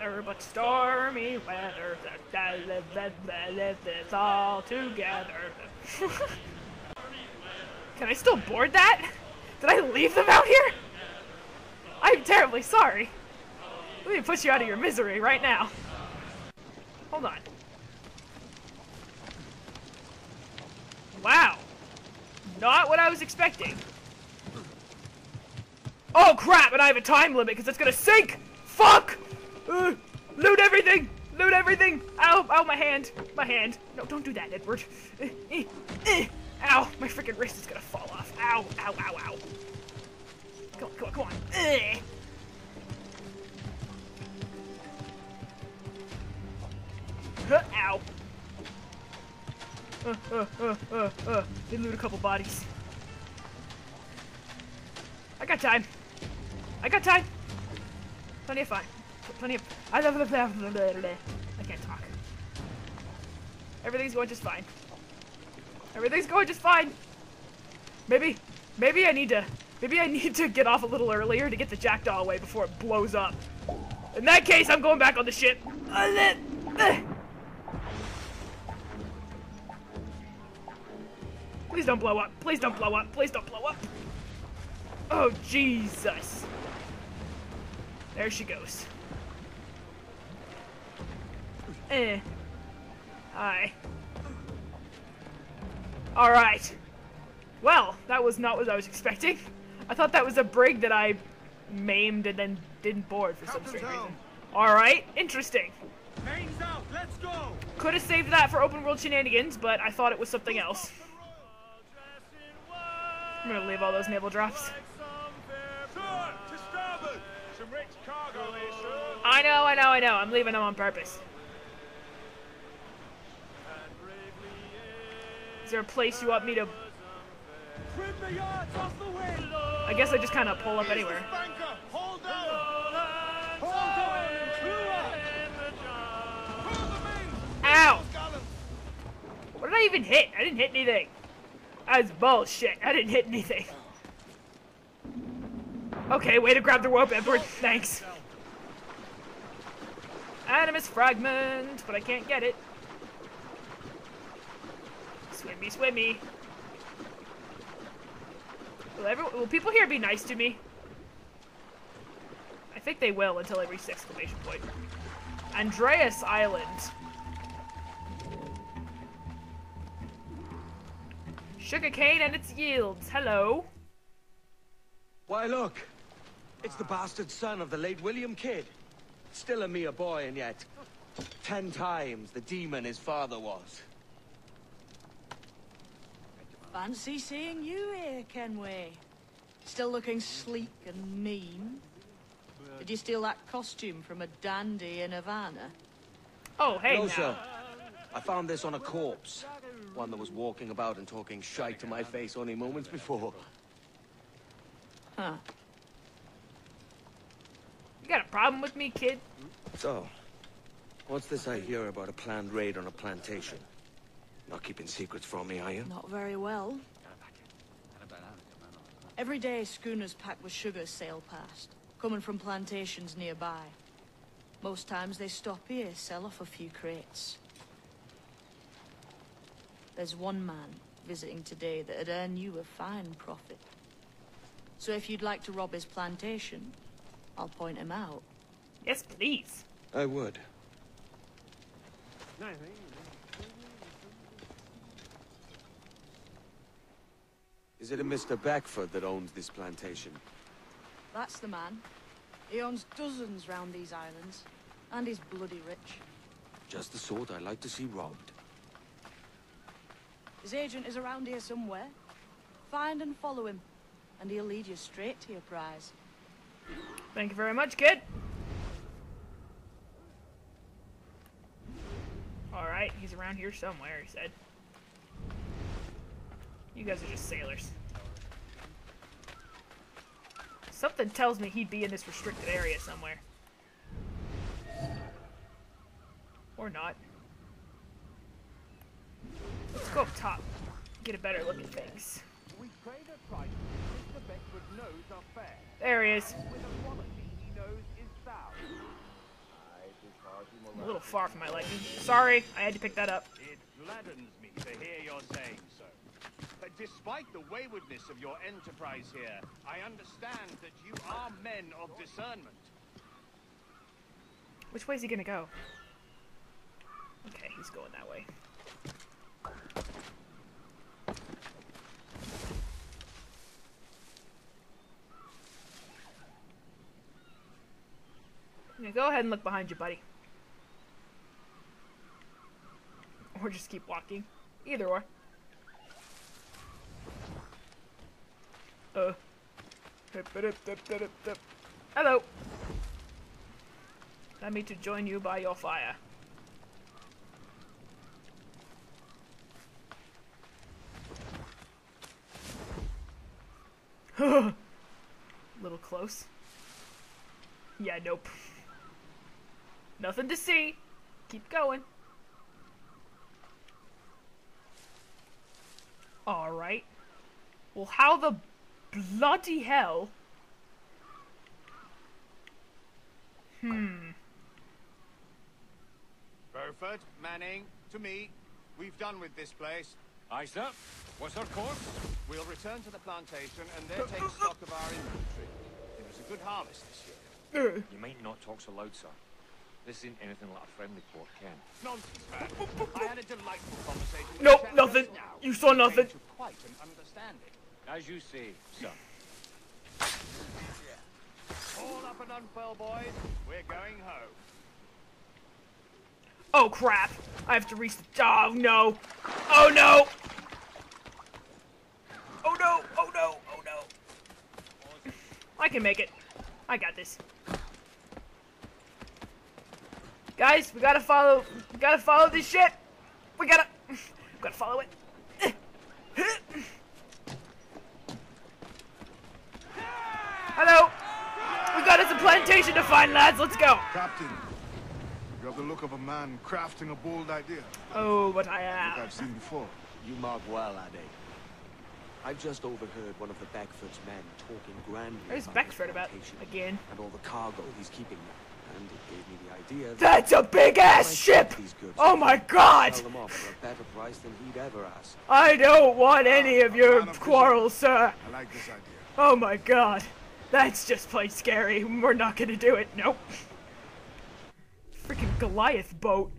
matter but stormy weather. Let's live this all together. Can I still board that? Did I leave them out here? I'm terribly sorry. Let me push you out of your misery right now. Hold on. Wow. Not what I was expecting. Oh crap, and I have a time limit because it's gonna sink! Fuck! Loot everything! Loot everything! Ow, ow, my hand. My hand. No, don't do that, Edward. Ow, my freaking wrist is gonna fall off. Ow, ow, ow, ow. Come on, come on, come on. Ow. They loot a couple bodies. I got time. I got time. Plenty of fun. Plenty of. I love the. I can't talk. Everything's going just fine. Everything's going just fine. Maybe I need to. Maybe I need to get off a little earlier to get the Jackdaw away before it blows up. In that case, I'm going back on the ship. Please don't blow up. Please don't blow up. Please don't blow up. Oh, Jesus. There she goes. Hi. Alright. Well, that was not what I was expecting. I thought that was a brig that I maimed and then didn't board for some strange reason. Alright, interesting. Hangs out, let's go! Could have saved that for open world shenanigans, but I thought it was something else. I'm gonna leave all those naval drops. I know. I'm leaving them on purpose. Is there a place you want me to... I guess I just kind of pull up anywhere. Ow! What did I even hit? I didn't hit anything. That's bullshit. I didn't hit anything. Okay, way to grab the rope, Edward. Thanks. Animus fragment, but I can't get it. Swimmy, swimmy. Will people here be nice to me? I think they will until I reach the exclamation point. Andreas Island. Sugarcane and its yields. Hello. Why, look. It's the bastard son of the late William Kidd. Still a mere boy, and yet 10 times the demon his father was. Fancy seeing you here, Kenway. Still looking sleek and mean. Did you steal that costume from a dandy in Havana? Oh, hey, no, now. Sir. I found this on a corpse. One that was walking about and talking shite to my face only moments before. Huh. You got a problem with me, kid? So, what's this I hear about a planned raid on a plantation? Not keeping secrets from me, are you? Not very well. Every day, schooners packed with sugar sail past, coming from plantations nearby. Most times they stop here, sell off a few crates. There's one man visiting today that'd earn you a fine profit. So if you'd like to rob his plantation, I'll point him out. Yes, please. I would. Is it a Mr. Beckford that owns this plantation? That's the man. He owns dozens round these islands, and he's bloody rich. Just the sort I like to see robbed. His agent is around here somewhere. Find and follow him, and he'll lead you straight to your prize. Thank you very much, kid. Alright, he's around here somewhere, he said. You guys are just sailors. Something tells me he'd be in this restricted area somewhere. Or not. Let's go up top, get a better look at things. There he is. A little far for my liking. Sorry, I had to pick that up. It gladdens me to hear your saying so. But despite the waywardness of your enterprise here, I understand that you are men of discernment. Which way is he gonna go? Okay, he's going that way. Yeah, go ahead and look behind you, buddy. Or just keep walking. Either or. Hello. Let me to join you by your fire. Little close. Yeah, nope. Nothing to see. Keep going. Alright. Well, how the bloody hell? Beckford, Manning, to me. We've done with this place. Aye, sir. What's our course? We'll return to the plantation and there take stock of our inventory. It was a good harvest this year. You might not talk so loud, sir. This isn't anything like a friendly port camp. Nonsense, man. I had a delightful conversation with nothing. You saw nothing. To quite an understanding. As you say, sir. All up and unfurl, boys. We're going home. Oh crap! I have to reach the. Oh no! Oh no! Oh no! Oh no! Oh no! I can make it. I got this. Guys, we gotta follow. We gotta follow this shit. We gotta follow it. Hello. We got us a plantation to find, lads. Let's go. Captain. You have the look of a man crafting a bold idea. Oh, but I am. I've seen before. You mark well, Ade. I've just overheard one of the Beckford's men talking grandly. Where's Beckford about again? And all the cargo he's keeping there. And it gave me the idea. That's a big ass ship! Oh my god! Sell them off for a better price than he'd ever asked. I don't want any of your quarrels, sir. I like this idea. Oh my god. That's just plain scary. We're not gonna do it. Nope. Freaking Goliath boat.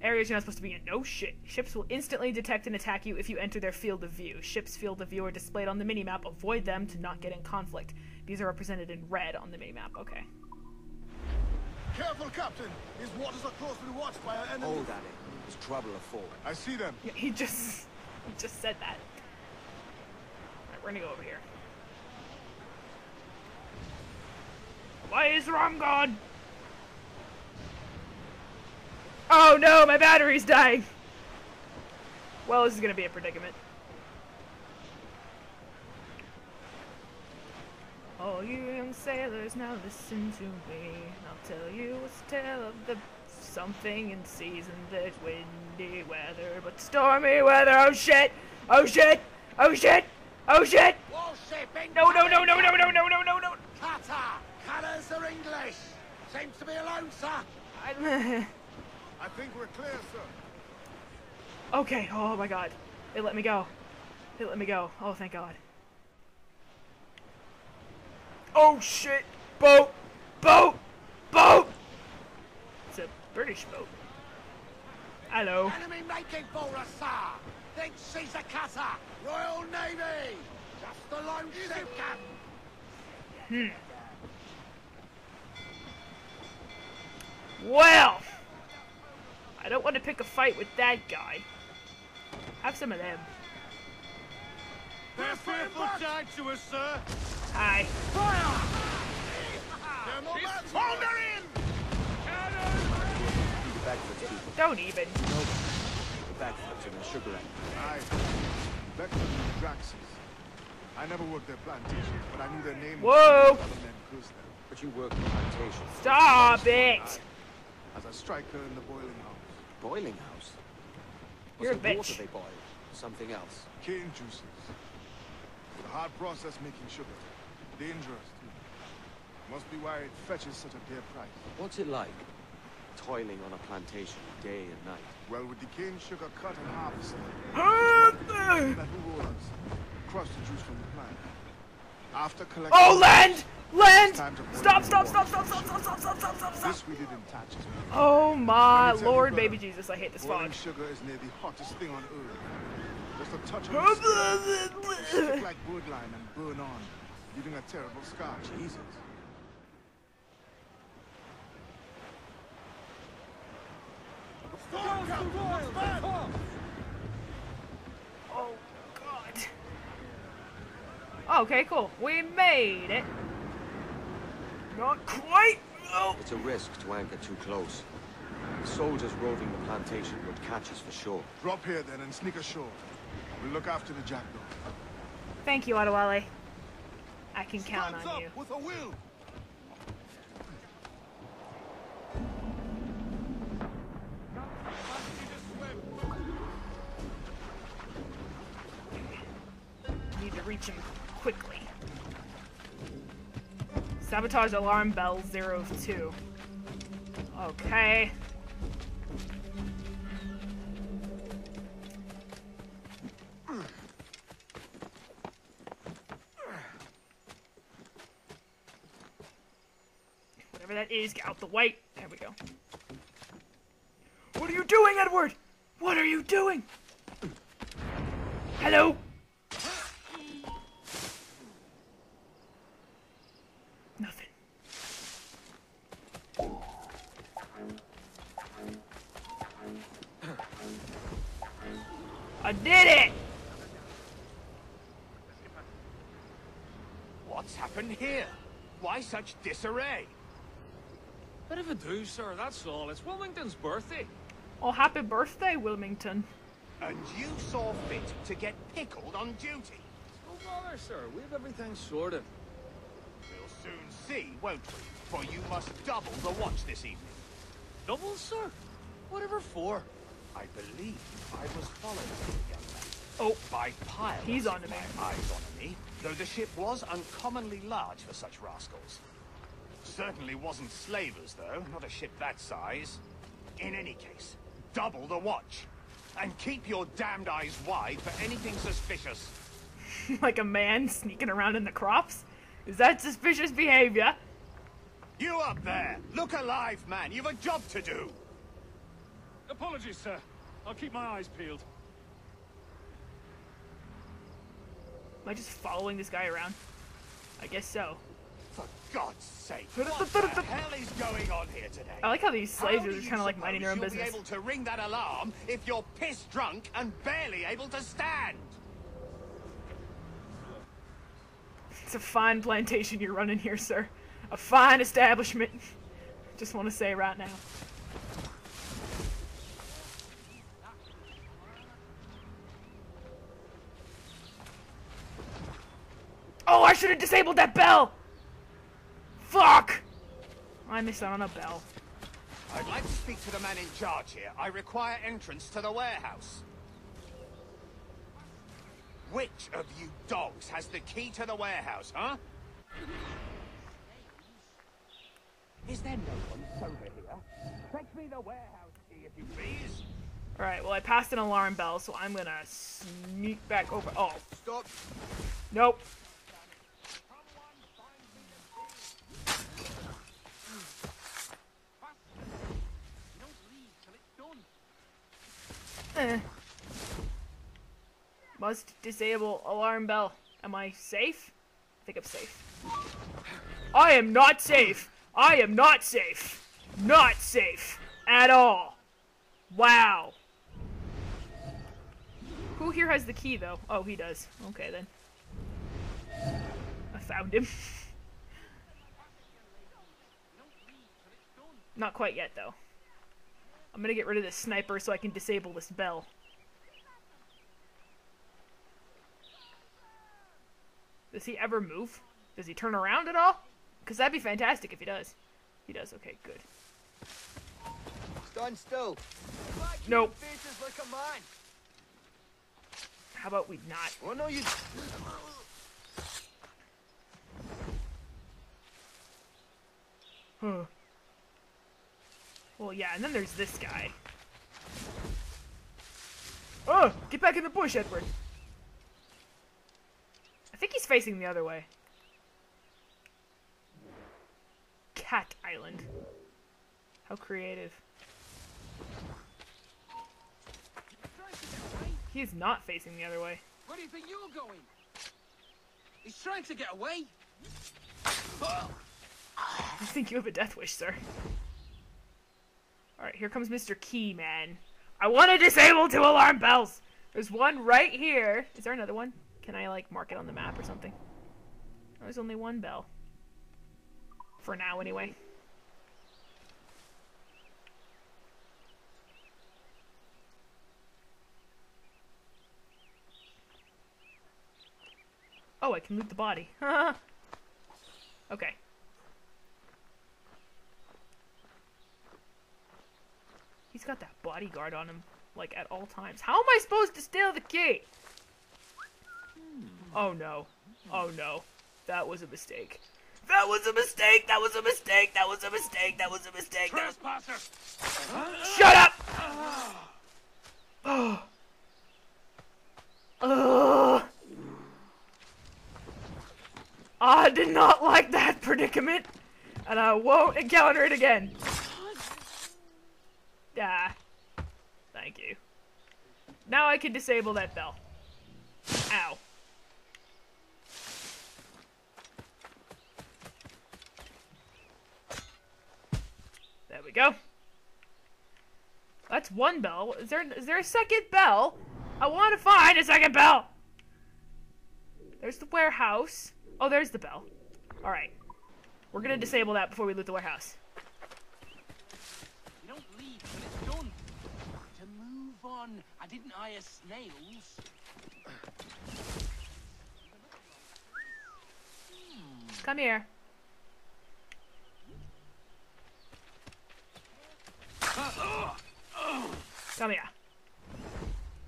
Areas you're not supposed to be in. No shit. Ships will instantly detect and attack you if you enter their field of view. Ships' field of view are displayed on the minimap. Avoid them to not get in conflict. These are represented in red on the minimap. Okay. Careful, Captain. His waters are closely watched by our enemies. Hold on it. There's trouble afore. I see them. Yeah, he just said that. All right, we're gonna go over here. Why is Rom gone? Oh no, my battery's dying! Well, this is gonna be a predicament. All you young sailors, now listen to me. I'll tell you a tale of the something in season that's windy weather, but stormy weather. Oh shit! Oh shit! Oh shit! Oh shit! No, no, no, no, no, no, no, no, no, no! Cutter! Cutters are English! Seems to be alone, sir! I think we're clear, sir. Okay, oh my god. It let me go. It let me go. Oh, thank god. Oh shit! Boat! Boat! Boat! It's a British boat. Hello. Enemy making for us, sir! Think she's a cutter! Royal Navy! Just the lone ship, Captain! Well! I don't want to pick a fight with that guy. Have some of them. They're fearful tied to us, sir. Aye. Fire! She's holdering! Don't even. Beckford's in the sugar land. Aye. Beckford's in the Draxes. I never worked their plantation, but I knew their name. Whoa! But you worked the plantation. Stop it! As a striker in the boiling house. Boiling house? You're a bitch. Water they boil? Something else. Cane juices. It's a hard process making sugar. Dangerous, too. Must be why it fetches such a dear price. What's it like? toiling on a plantation day and night. Well, with the cane sugar cut and harvested, that who ruled us crushed the juice from the plant. After collecting... Oh, land! Land! Stop! This we did in touches. Oh my lord, baby Jesus, I hate this fog. Sugar is near the hottest thing on earth. Just a touch of stick like wood line and burn on, leaving a terrible scar. Jesus. Oh god. Okay, cool. We made it. Not quite! No. It's a risk to anchor too close. Soldiers roving the plantation would catch us for sure. Drop here then and sneak ashore. We'll look after the Jackdaw. Thank you, Adewale. I can count on you. With a will. Need to reach him quickly. Sabotage alarm bell 02. Okay. Whatever that is, get out the way. There we go. What are you doing, Edward? What are you doing? Hello? I did it! What's happened here? Why such disarray? Bit of a do, sir, that's all. It's Wilmington's birthday. Oh, happy birthday, Wilmington. And you saw fit to get pickled on duty. No bother, sir. We have everything sorted. We'll soon see, won't we? For you must double the watch this evening. Double, sir? Whatever for? I believe I was followed, young man. Oh, by pirates. He's on to me. Eyes on me, though the ship was uncommonly large for such rascals. Certainly wasn't slavers, though. Not a ship that size. In any case, double the watch, and keep your damned eyes wide for anything suspicious. Like a man sneaking around in the crops? Is that suspicious behavior? You up there! Look alive, man! You've a job to do. Apologies, sir. I'll keep my eyes peeled. Am I just following this guy around? I guess so. For God's sake, what the hell is going on here today? I like how these slaves are kind of like minding their own business. You'll be able to ring that alarm if you're piss drunk and barely able to stand. It's a fine plantation you're running here, sir. A fine establishment. Just want to say right now. Oh, I should have disabled that bell! Fuck! I missed out on a bell. I'd like to speak to the man in charge here. I require entrance to the warehouse. Which of you dogs has the key to the warehouse, huh? Is there no one sober here? Fetch me the warehouse key if you please. Alright, well I passed an alarm bell, so I'm gonna sneak back over. Oh. Stop. Nope. Must disable alarm bell. Am I safe? I think I'm safe. I am not safe. I am not safe. Not safe at all. Wow. Who here has the key though? Oh, he does. Okay then. I found him. Not quite yet though. I'm gonna get rid of this sniper so I can disable this bell. Does he ever move? Does he turn around at all? Because that'd be fantastic if he does. He does, okay, good. Stand still. Nope. How about we not? Oh no, you... Well, Well, yeah, and then there's this guy. Oh, get back in the bush, Edward. I think he's facing the other way. Cat Island. How creative. He is not facing the other way. Where do you think you're going? He's trying to get away. I think you have a death wish, sir. Alright, here comes Mr. Key, man. I want to disable 2 alarm bells! There's one right here. Is there another one? Can I, like, mark it on the map or something? There's only one bell. For now, anyway. Oh, I can move the body. Okay. He's got that bodyguard on him, like, at all times. How am I supposed to steal the key? Oh, no. Oh, no. That was a mistake. That was a mistake! That was a mistake! That was a mistake! That was a mistake! Trespasser! Shut up! Oh. Oh. I did not like that predicament, and I won't encounter it again. Ah, thank you. Now I can disable that bell. Ow. There we go. That's one bell. Is there a second bell? I want to find a second bell! There's the warehouse. Oh, there's the bell. Alright. We're gonna disable that before we loot the warehouse. You don't leave when it's done. To move on, I didn't hire snails. Come here. Come here.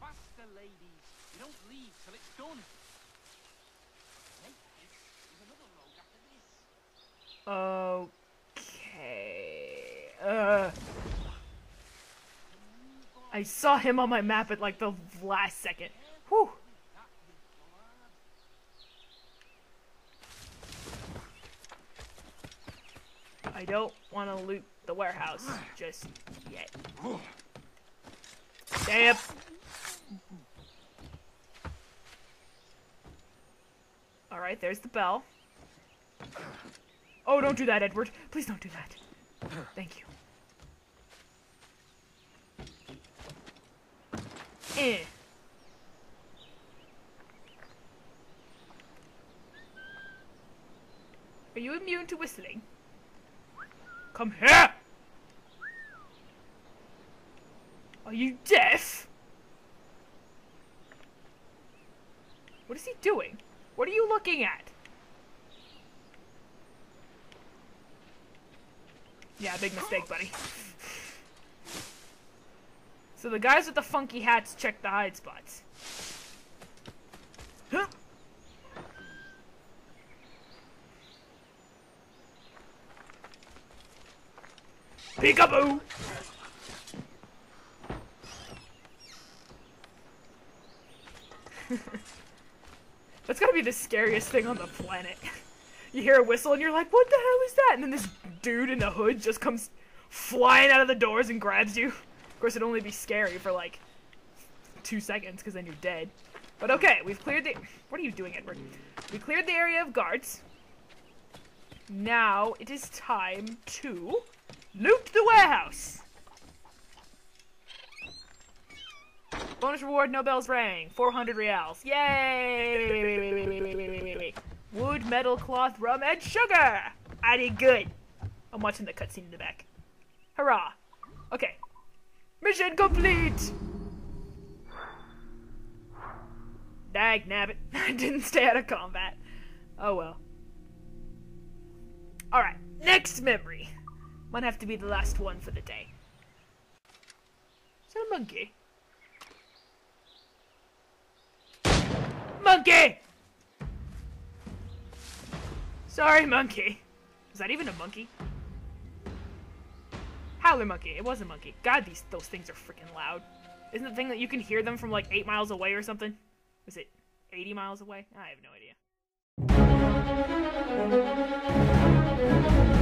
Faster, ladies. You don't leave till it's done. Okay. I saw him on my map at like the last second. Whew. I don't want to loot the warehouse just yet. Stay up. All right, there's the bell. Oh, don't do that, Edward. Please don't do that. Thank you. Eh. Are you immune to whistling? Come here! Are you deaf? What is he doing? What are you looking at? Yeah, big mistake, buddy. So the guys with the funky hats check the hide spots. Huh? Peekaboo! That's gotta be the scariest thing on the planet. You hear a whistle and you're like, what the hell is that? And then this dude in the hood just comes flying out of the doors and grabs you. Of course, it'd only be scary for like 2 seconds because then you're dead. But okay, we've cleared the... What are you doing, Edward? We cleared the area of guards. Now it is time to loot the warehouse. Bonus reward, no bells rang. 400 reals. Yay! Wood, metal, cloth, rum, and sugar! I did good. I'm watching the cutscene in the back. Hurrah! Okay. Mission complete! Dag nabbit. I didn't stay out of combat. Oh well. Alright, next memory. Might have to be the last one for the day. Is that a monkey? Monkey! Sorry, monkey. Is that even a monkey? Howler monkey. It was a monkey. God, those things are freaking loud. Isn't the thing that you can hear them from like 8 miles away or something? Is it 80 miles away? I have no idea.